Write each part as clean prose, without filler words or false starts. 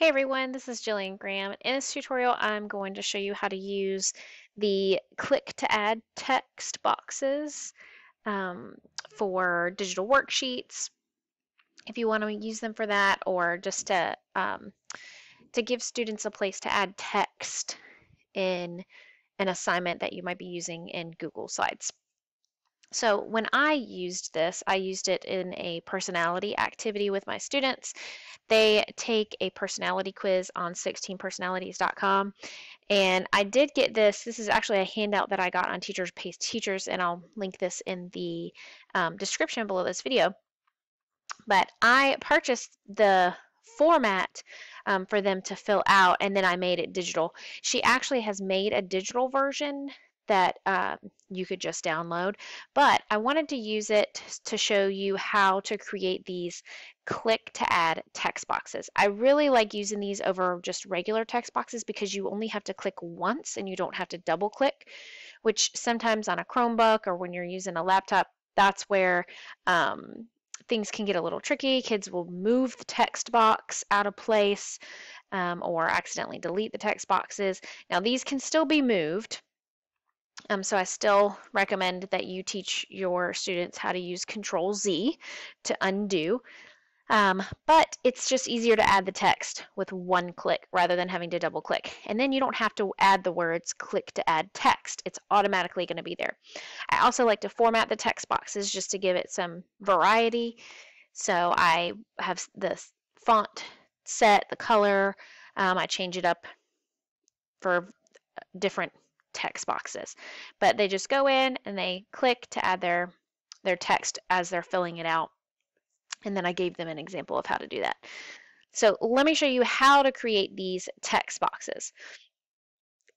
Hey everyone, this is Jillian Graham. In this tutorial, I'm going to show you how to use the click to add text boxes for digital worksheets, if you want to use them for that, or just to give students a place to add text in an assignment that you might be using in Google Slides. So when I used it in a personality activity with my students. They take a personality quiz on 16personalities.com, and I did get this. This is actually a handout that I got on Teachers Pay Teachers, and I'll link this in the description below this video. But I purchased the format for them to fill out, and then I made it digital. She actually has made a digital version that you could just download, but I wanted to use it to show you how to create these click to add text boxes. I really like using these over just regular text boxes because you only have to click once and you don't have to double click, which sometimes on a Chromebook or when you're using a laptop, that's where things can get a little tricky. Kids will move the text box out of place or accidentally delete the text boxes. Now these can still be moved. So I still recommend that you teach your students how to use Control Z to undo, but it's just easier to add the text with one click rather than having to double click. And then you don't have to add the words click to add text. It's automatically going to be there. I also like to format the text boxes just to give it some variety. So I have the font set, the color. I change it up for different text boxes, but they just go in and they click to add their text as they're filling it out, and then I gave them an example of how to do that. So let me show you how to create these text boxes.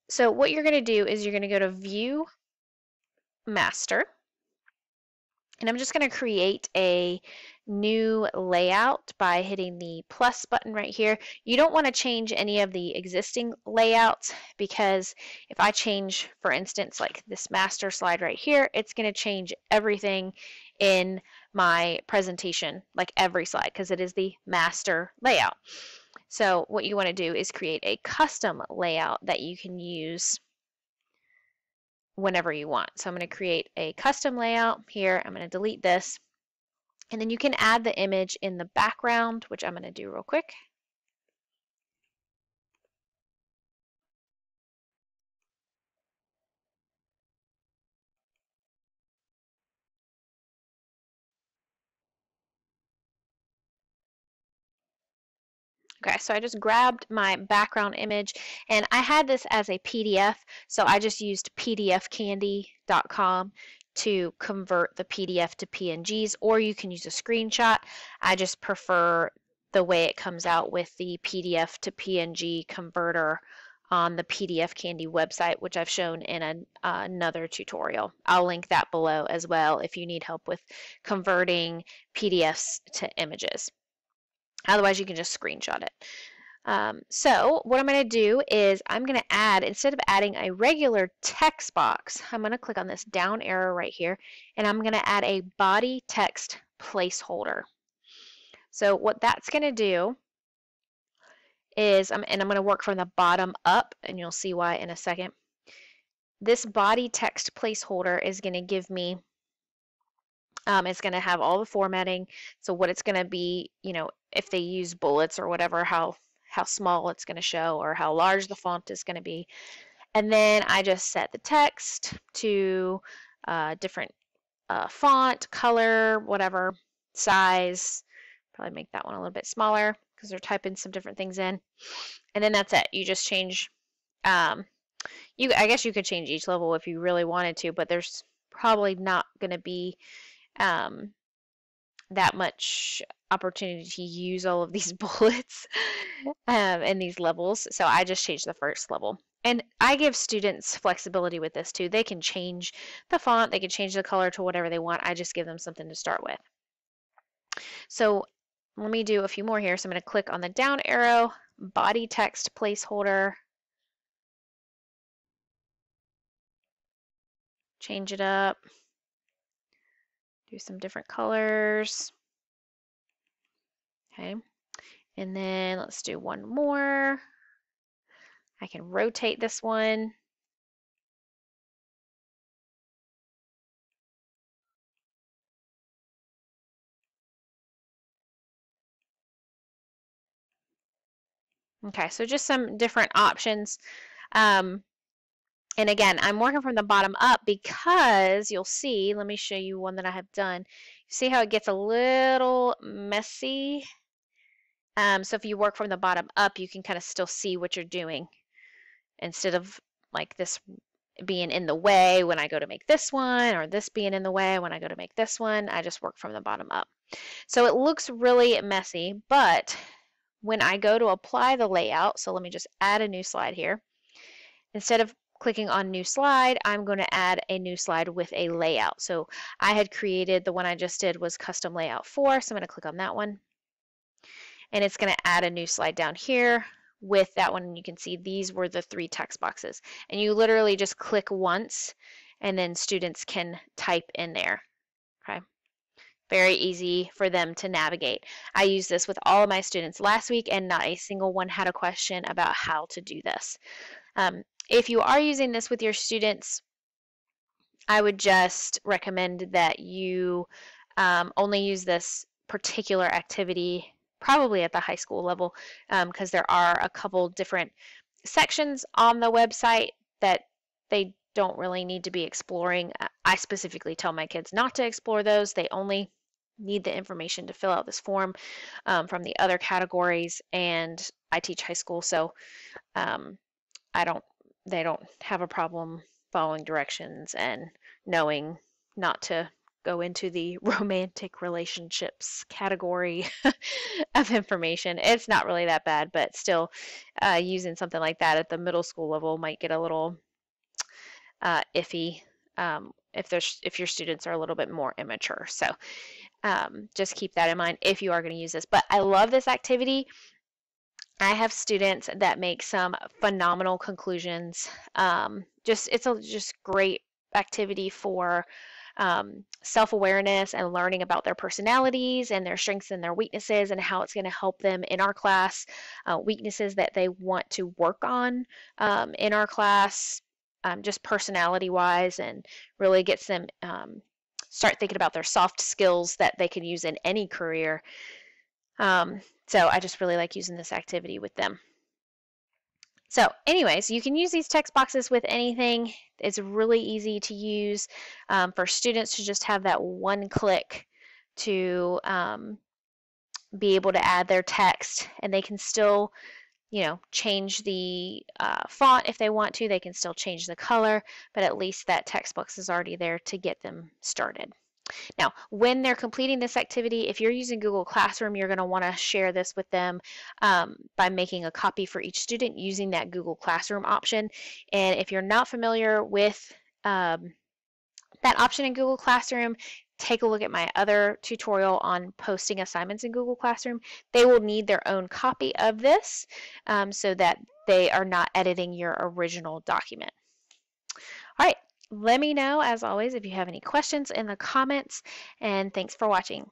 So what you're going to do is you're going to go to View, Master, and I'm just going to create a new layout by hitting the plus button right here. You don't want to change any of the existing layouts, because if I change, for instance, like this master slide right here, it's going to change everything in my presentation, like every slide, because it is the master layout. So what you want to do is create a custom layout that you can use whenever you want. So I'm going to create a custom layout here. I'm going to delete this. And then you can add the image in the background, which I'm going to do real quick. Okay, so I just grabbed my background image, and I had this as a PDF, so I just used PDFcandy.com to convert the PDF to PNGs, or you can use a screenshot. I just prefer the way it comes out with the PDF to PNG converter on the PDF Candy website, which I've shown in another tutorial. I'll link that below as well if you need help with converting PDFs to images. Otherwise, you can just screenshot it. So what I'm going to do is I'm going to add, instead of adding a regular text box, I'm going to click on this down arrow right here, and I'm going to add a body text placeholder. So what that's going to do is, I'm going to work from the bottom up, and you'll see why in a second. This body text placeholder is going to give me, it's going to have all the formatting. So what it's going to be, you know, if they use bullets or whatever, how small it's going to show or how large the font is going to be. And then I just set the text to different font, color, whatever, size. Probably make that one a little bit smaller because they're typing some different things in. And then that's it. You just change. I guess you could change each level if you really wanted to, but there's probably not going to be that much opportunity to use all of these bullets and these levels. So I just changed the first level. And I give students flexibility with this too. They can change the font, they can change the color to whatever they want. I just give them something to start with. So let me do a few more here. So I'm going to click on the down arrow, body text placeholder, change it up, do some different colors. Okay, And then let's do one more. I can rotate this one. Okay, so just some different options. And again, I'm working from the bottom up because you'll see, let me show you one that I have done. See how it gets a little messy? So if you work from the bottom up, you can kind of still see what you're doing instead of like this being in the way when I go to make this one, or this being in the way when I go to make this one. I just work from the bottom up. So it looks really messy, but when I go to apply the layout, so let me just add a new slide here. Instead of clicking on new slide, I'm going to add a new slide with a layout. So I had created, the one I just did was custom layout 4, so I'm going to click on that one. And it's going to add a new slide down here with that one. You can see these were the 3 text boxes. And you literally just click once, and then students can type in there. Okay. Very easy for them to navigate. I used this with all of my students last week, and not a single one had a question about how to do this. If you are using this with your students, I would just recommend that you only use this particular activity probably at the high school level, because there are a couple different sections on the website that they don't really need to be exploring. I specifically tell my kids not to explore those. They only need the information to fill out this form from the other categories, and I teach high school, so they don't have a problem following directions and knowing not to go into the romantic relationships category of information. It's not really that bad, but still using something like that at the middle school level might get a little iffy if your students are a little bit more immature. So just keep that in mind if you are going to use this. But I love this activity. I have students that make some phenomenal conclusions. It's just great activity for self-awareness and learning about their personalities and their strengths and their weaknesses and how it's going to help them in our class, weaknesses that they want to work on in our class, just personality-wise, and really gets them start thinking about their soft skills that they can use in any career. So I just really like using this activity with them. So anyways, you can use these text boxes with anything. It's really easy to use for students to just have that one click to be able to add their text, and they can still, you know, change the font if they want to. They can still change the color, but at least that text box is already there to get them started. Now, when they're completing this activity, if you're using Google Classroom, you're going to want to share this with them by making a copy for each student using that Google Classroom option. And if you're not familiar with that option in Google Classroom, take a look at my other tutorial on posting assignments in Google Classroom. They will need their own copy of this so that they are not editing your original document. All right. Let me know, as always, if you have any questions in the comments, and thanks for watching.